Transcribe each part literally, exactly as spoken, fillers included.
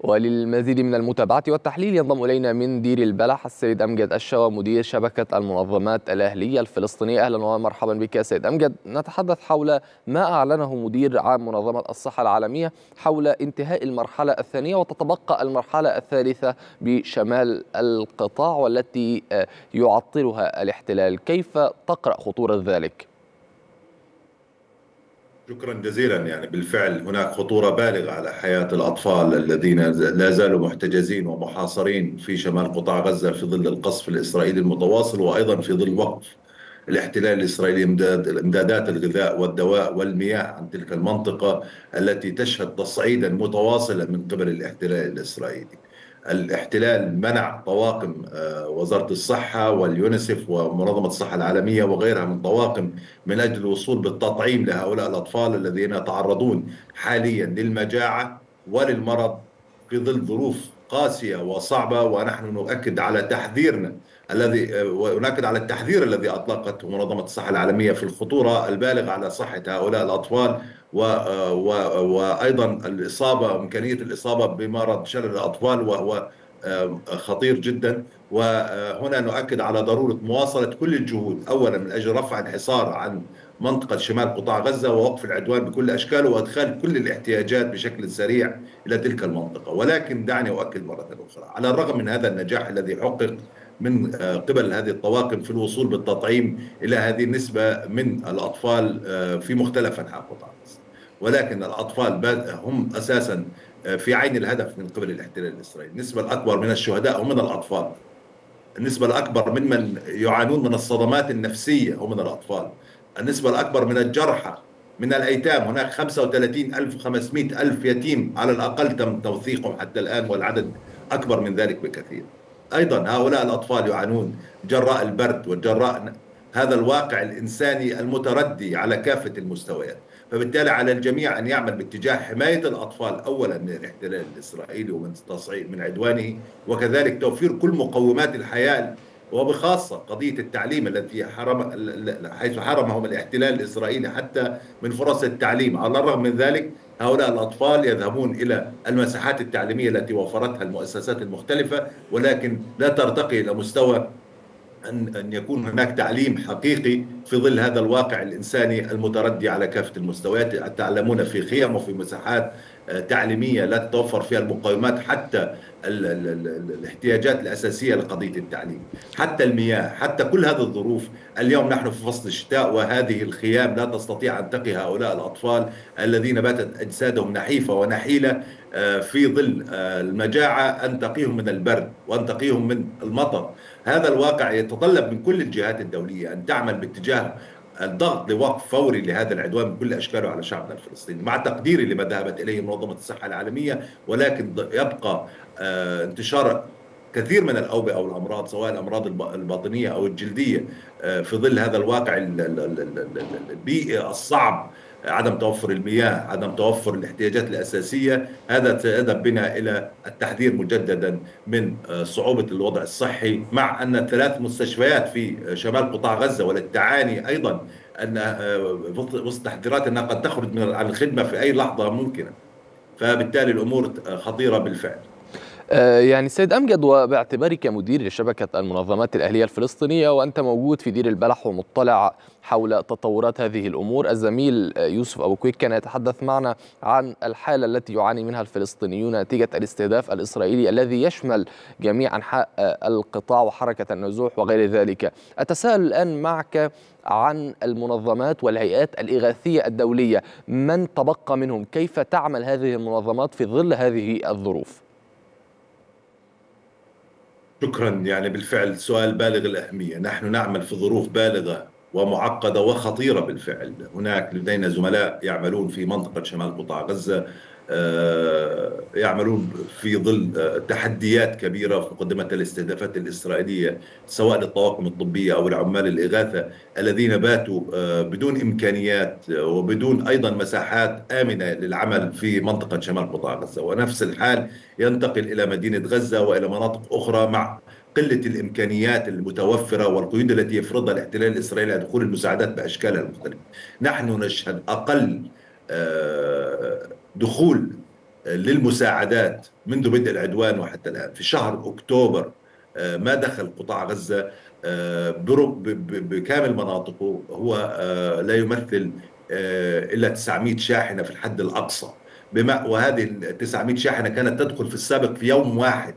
وللمزيد من المتابعة والتحليل ينضم إلينا من دير البلح السيد أمجد الشوا مدير شبكة المنظمات الأهلية الفلسطينية. أهلا ومرحبا بك يا سيد أمجد. نتحدث حول ما أعلنه مدير عام منظمة الصحة العالمية حول انتهاء المرحلة الثانية وتتبقى المرحلة الثالثة بشمال القطاع والتي يعطلها الاحتلال، كيف تقرأ خطورة ذلك؟ شكرا جزيلا. يعني بالفعل هناك خطورة بالغة على حياة الأطفال الذين لا زالوا محتجزين ومحاصرين في شمال قطاع غزة في ظل القصف الإسرائيلي المتواصل، وأيضا في ظل وقف الاحتلال الإسرائيلي إمدادات الغذاء والدواء والمياه عن تلك المنطقة التي تشهد تصعيدا متواصلا من قبل الاحتلال الإسرائيلي. الاحتلال منع طواقم وزارة الصحة واليونسف ومنظمة الصحة العالمية وغيرها من طواقم من أجل الوصول بالتطعيم لهؤلاء الأطفال الذين يتعرضون حاليا للمجاعة وللمرض في ظل ظروف قاسية وصعبة. ونحن نؤكد على تحذيرنا الذي ونؤكد على التحذير الذي أطلقته منظمة الصحة العالمية في الخطورة البالغة على صحة هؤلاء الأطفال، و... و... وأيضا الإصابة إمكانية الإصابة بمرض شلل الأطفال وهو خطير جدا. وهنا نؤكد على ضرورة مواصلة كل الجهود، أولا من أجل رفع الحصار عن منطقة شمال قطاع غزة ووقف العدوان بكل أشكاله وإدخال كل الاحتياجات بشكل سريع إلى تلك المنطقة. ولكن دعني أؤكد مرة أخرى، على الرغم من هذا النجاح الذي حقق من قبل هذه الطواقم في الوصول بالتطعيم إلى هذه النسبة من الأطفال في مختلف أنحاء قطاع غزة، ولكن الأطفال هم أساسا في عين الهدف من قبل الاحتلال الإسرائيلي. النسبة الأكبر من الشهداء هم من الأطفال، النسبة الأكبر من من يعانون من الصدمات النفسية هم من الأطفال، النسبة الأكبر من الجرحى من الأيتام. هناك خمسة وثلاثين ألف وخمسمائة ألف يتيم على الأقل تم توثيقهم حتى الآن، والعدد أكبر من ذلك بكثير. أيضا هؤلاء الأطفال يعانون جراء البرد وجراء هذا الواقع الإنساني المتردي على كافة المستويات. فبالتالي على الجميع أن يعمل باتجاه حماية الأطفال أولا من الاحتلال الإسرائيلي ومن تصعيد من عدوانه، وكذلك توفير كل مقومات الحياة وبخاصة قضية التعليم التي حرم حيث حرمهم الاحتلال الإسرائيلي حتى من فرص التعليم. على الرغم من ذلك هؤلاء الأطفال يذهبون إلى المساحات التعليمية التي وفرتها المؤسسات المختلفة، ولكن لا ترتقي إلى مستوى أن أن يكون هناك تعليم حقيقي في ظل هذا الواقع الإنساني المتردي على كافة المستويات. يتعلمون في خيام وفي مساحات تعليمية لا تتوفر فيها المقومات حتى ال ال ال الاحتياجات الأساسية لقضية التعليم، حتى المياه، حتى كل هذه الظروف. اليوم نحن في فصل الشتاء وهذه الخيام لا تستطيع أن تقي هؤلاء الأطفال الذين باتت أجسادهم نحيفة ونحيلة في ظل المجاعة أن تقيهم من البرد وأن تقيهم من المطر. هذا الواقع يتطلب من كل الجهات الدولية أن تعمل باتجاه الضغط لوقف فوري لهذا العدوان بكل أشكاله على شعبنا الفلسطيني، مع تقديري لما ذهبت إليه منظمة الصحة العالمية. ولكن يبقى انتشار كثير من الأوبئة أو الأمراض سواء الأمراض الباطنية أو الجلدية في ظل هذا الواقع البيئي الصعب، عدم توفر المياه، عدم توفر الاحتياجات الأساسية. هذا سيذهب بنا إلى التحذير مجددا من صعوبة الوضع الصحي، مع أن ثلاث مستشفيات في شمال قطاع غزة وللتعاني أيضا أن وسط تحذيرات أنها قد تخرج من الخدمة في أي لحظة ممكنة. فبالتالي الأمور خطيرة بالفعل. يعني سيد أمجد، وباعتبارك مدير لشبكة المنظمات الأهلية الفلسطينية وأنت موجود في دير البلح ومطلع حول تطورات هذه الأمور، الزميل يوسف ابو كويك كان يتحدث معنا عن الحالة التي يعاني منها الفلسطينيون نتيجة الاستهداف الإسرائيلي الذي يشمل جميع أنحاء القطاع وحركة النزوح وغير ذلك. أتساءل الآن معك عن المنظمات والهيئات الإغاثية الدولية، من تبقى منهم؟ كيف تعمل هذه المنظمات في ظل هذه الظروف؟ شكرا. يعني بالفعل سؤال بالغ الأهمية. نحن نعمل في ظروف بالغة ومعقدة وخطيرة بالفعل. هناك لدينا زملاء يعملون في منطقة شمال قطاع غزة يعملون في ظل تحديات كبيرة قدمتها الاستهدافات الإسرائيلية، سواء للطواقم الطبية أو العمال الإغاثة الذين باتوا بدون إمكانيات وبدون أيضا مساحات آمنة للعمل في منطقة شمال قطاع غزة. ونفس الحال ينتقل إلى مدينة غزة وإلى مناطق أخرى مع قلة الإمكانيات المتوفرة والقيود التي يفرضها الاحتلال الإسرائيلي على دخول المساعدات بأشكالها المختلفة. نحن نشهد أقل دخول للمساعدات منذ بدء العدوان وحتى الآن. في شهر أكتوبر ما دخل قطاع غزة بكامل مناطقه هو لا يمثل إلا تسعمائة شاحنة في الحد الأقصى، بما وهذه ال تسعمائة شاحنة كانت تدخل في السابق في يوم واحد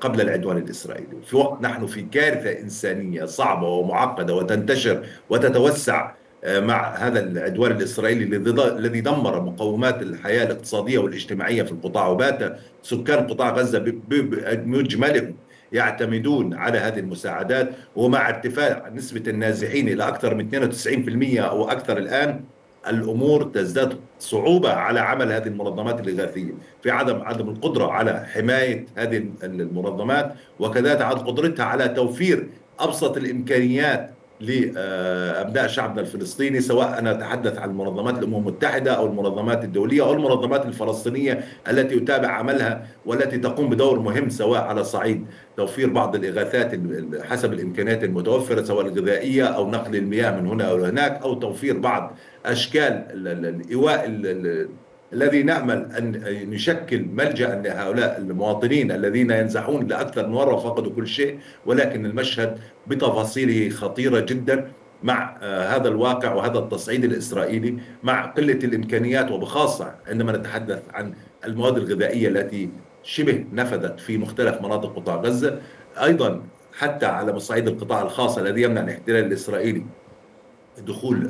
قبل العدوان الإسرائيلي. في وقت نحن في كارثة إنسانية صعبة ومعقدة وتنتشر وتتوسع مع هذا العدوان الإسرائيلي الذي دمر مقومات الحياة الاقتصادية والاجتماعية في القطاع، وبات سكان قطاع غزة بمجملهم يعتمدون على هذه المساعدات. ومع ارتفاع نسبة النازحين إلى أكثر من اثنين وتسعين بالمئة أو أكثر الآن، الأمور تزداد صعوبة على عمل هذه المنظمات الإغاثية، في عدم عدم القدرة على حماية هذه المنظمات، وكذلك عدم قدرتها على توفير أبسط الإمكانيات لأبناء شعبنا الفلسطيني، سواء أنا أتحدث عن منظمات الأمم المتحدة أو المنظمات الدولية أو المنظمات الفلسطينية التي يتابع عملها والتي تقوم بدور مهم، سواء على صعيد توفير بعض الإغاثات حسب الإمكانيات المتوفرة، سواء الغذائية أو نقل المياه من هنا أو هناك، أو توفير بعض أشكال الإيواء الذي نأمل أن نشكل ملجأ لهؤلاء المواطنين الذين ينزحون لأكثر من مرة وفقدوا كل شيء. ولكن المشهد بتفاصيله خطيرة جدا مع هذا الواقع وهذا التصعيد الإسرائيلي، مع قلة الإمكانيات، وبخاصة عندما نتحدث عن المواد الغذائية التي شبه نفذت في مختلف مناطق قطاع غزة. أيضا حتى على مصعيد القطاع الخاص الذي يمنع الاحتلال الإسرائيلي دخول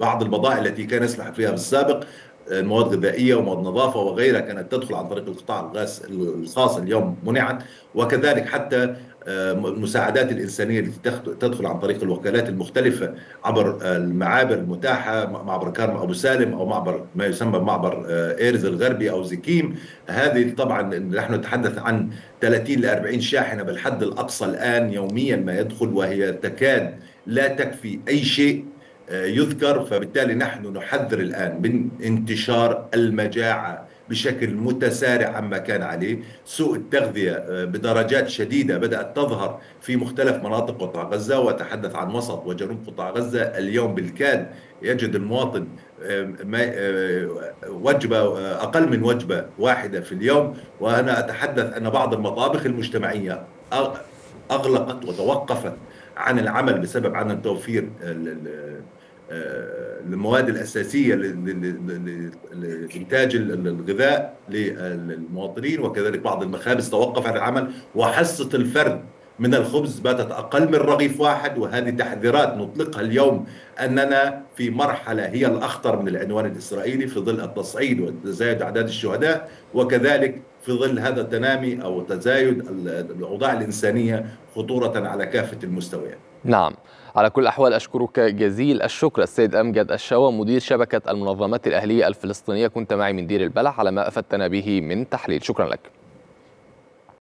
بعض البضائع التي كان يسلح فيها في السابق، المواد الغذائية ومواد نظافة وغيرها كانت تدخل عن طريق القطاع الخاص، اليوم منعت. وكذلك حتى المساعدات الإنسانية التي تدخل عن طريق الوكالات المختلفة عبر المعابر المتاحة، معبر كارم أبو سالم أو معبر ما يسمى معبر إيرز الغربي أو زكيم. هذه طبعا نحن نتحدث عن ثلاثين لأربعين شاحنة بالحد الأقصى الآن يوميا ما يدخل، وهي تكاد لا تكفي أي شيء يذكر. فبالتالي نحن نحذر الآن من انتشار المجاعة بشكل متسارع عما كان عليه. سوء التغذية بدرجات شديدة بدأت تظهر في مختلف مناطق قطاع غزة، وتحدث عن وسط وجنوب قطاع غزة. اليوم بالكاد يجد المواطن وجبة أقل من وجبة واحدة في اليوم. وأنا أتحدث أن بعض المطابخ المجتمعية أغلقت وتوقفت عن العمل بسبب عدم توفير المواد الأساسية لإنتاج الغذاء للمواطنين، وكذلك بعض المخابز توقف عن العمل، وحصة الفرد من الخبز باتت أقل من رغيف واحد. وهذه تحذيرات نطلقها اليوم أننا في مرحلة هي الأخطر من العدوان الإسرائيلي، في ظل التصعيد وتزايد أعداد الشهداء، وكذلك في ظل هذا التنامي أو تزايد الأوضاع الإنسانية خطورة على كافة المستويات. نعم، على كل الأحوال أشكرك جزيل الشكر السيد أمجد الشوا، مدير شبكة المنظمات الأهلية الفلسطينية. كنت معي من دير البلح على ما أفدتنا به من تحليل. شكرا لك.